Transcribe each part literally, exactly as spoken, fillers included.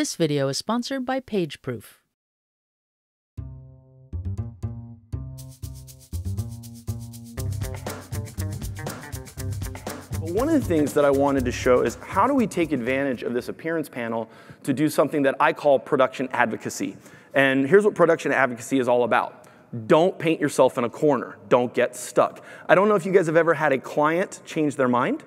This video is sponsored by PageProof. One of the things that I wanted to show is how do we take advantage of this appearance panel to do something that I call production advocacy. And here's what production advocacy is all about. Don't paint yourself in a corner. Don't get stuck. I don't know if you guys have ever had a client change their mind.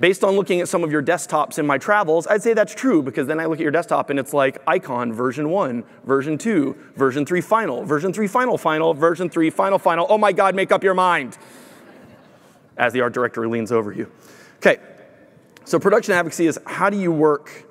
Based on looking at some of your desktops in my travels, I'd say that's true, because then I look at your desktop and it's like icon version one, version two, version three final, version three final final, version three final final, oh my God, make up your mind, as the art director leans over you. Okay, so production advocacy is how do you work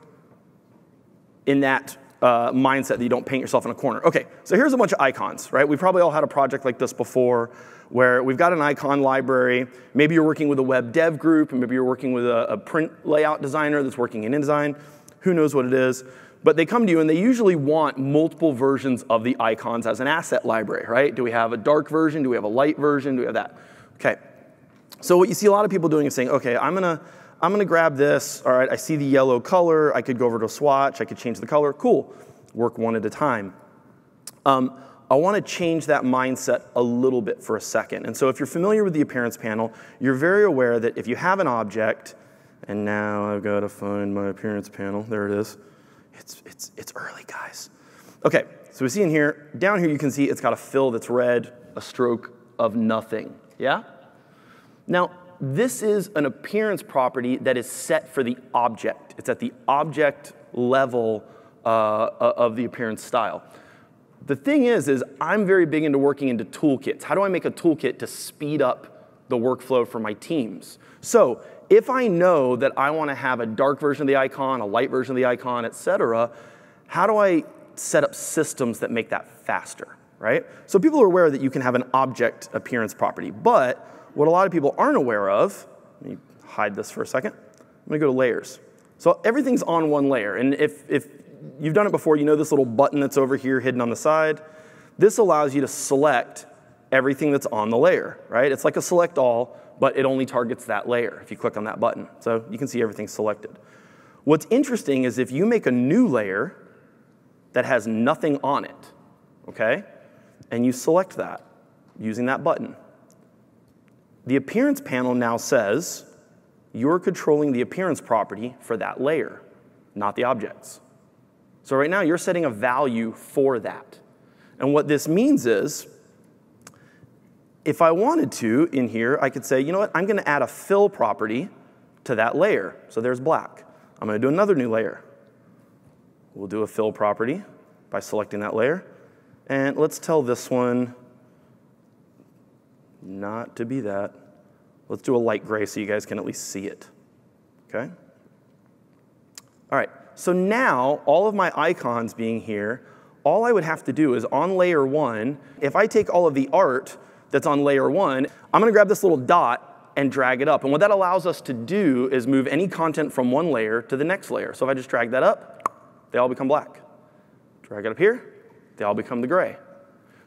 in that uh, mindset that you don't paint yourself in a corner. Okay, so here's a bunch of icons, right? We've probably all had a project like this before, where we've got an icon library. Maybe you're working with a web dev group, and maybe you're working with a, a print layout designer that's working in InDesign. Who knows what it is? But they come to you, and they usually want multiple versions of the icons as an asset library, right? Do we have a dark version? Do we have a light version? Do we have that? Okay. So what you see a lot of people doing is saying, okay, I'm gonna, I'm gonna grab this. All right, I see the yellow color. I could go over to a swatch. I could change the color. Cool. Work one at a time. Um, I want to change that mindset a little bit for a second. And so if you're familiar with the appearance panel, you're very aware that if you have an object, and now I've got to find my appearance panel. There it is. It's, it's, it's early, guys. OK, so we see in here, down here you can see it's got a fill that's red, a stroke of nothing. Yeah? Now, this is an appearance property that is set for the object. It's at the object level uh, of the appearance style. The thing is, is I'm very big into working into toolkits. How do I make a toolkit to speed up the workflow for my teams? So if I know that I want to have a dark version of the icon, a light version of the icon, et cetera, how do I set up systems that make that faster, right? So people are aware that you can have an object appearance property, but what a lot of people aren't aware of, let me hide this for a second, I'm gonna go to layers. So everything's on one layer, and if, if you've done it before, you know this little button that's over here hidden on the side. This allows you to select everything that's on the layer, right? It's like a select all, but it only targets that layer if you click on that button. So you can see everything's selected. What's interesting is if you make a new layer that has nothing on it, okay, and you select that using that button, the appearance panel now says you're controlling the appearance property for that layer, not the objects. So right now you're setting a value for that. And what this means is, if I wanted to in here, I could say, you know what, I'm gonna add a fill property to that layer. So there's black. I'm gonna do another new layer. We'll do a fill property by selecting that layer. And let's tell this one not to be that. Let's do a light gray so you guys can at least see it, okay? All right, so now all of my icons being here, all I would have to do is on layer one, if I take all of the art that's on layer one, I'm gonna grab this little dot and drag it up. And what that allows us to do is move any content from one layer to the next layer. So if I just drag that up, they all become black. Drag it up here, they all become the gray.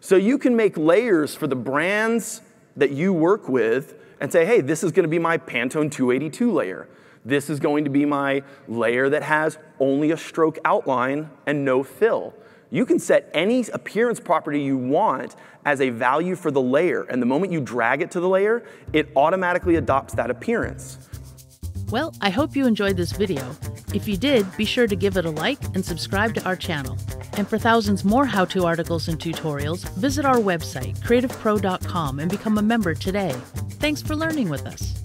So you can make layers for the brands that you work with and say, hey, this is gonna be my Pantone two eighty-two layer. This is going to be my layer that has only a stroke outline and no fill. You can set any appearance property you want as a value for the layer, and the moment you drag it to the layer, it automatically adopts that appearance. Well, I hope you enjoyed this video. If you did, be sure to give it a like and subscribe to our channel. And for thousands more how-to articles and tutorials, visit our website, Creative Pro dot com, and become a member today. Thanks for learning with us.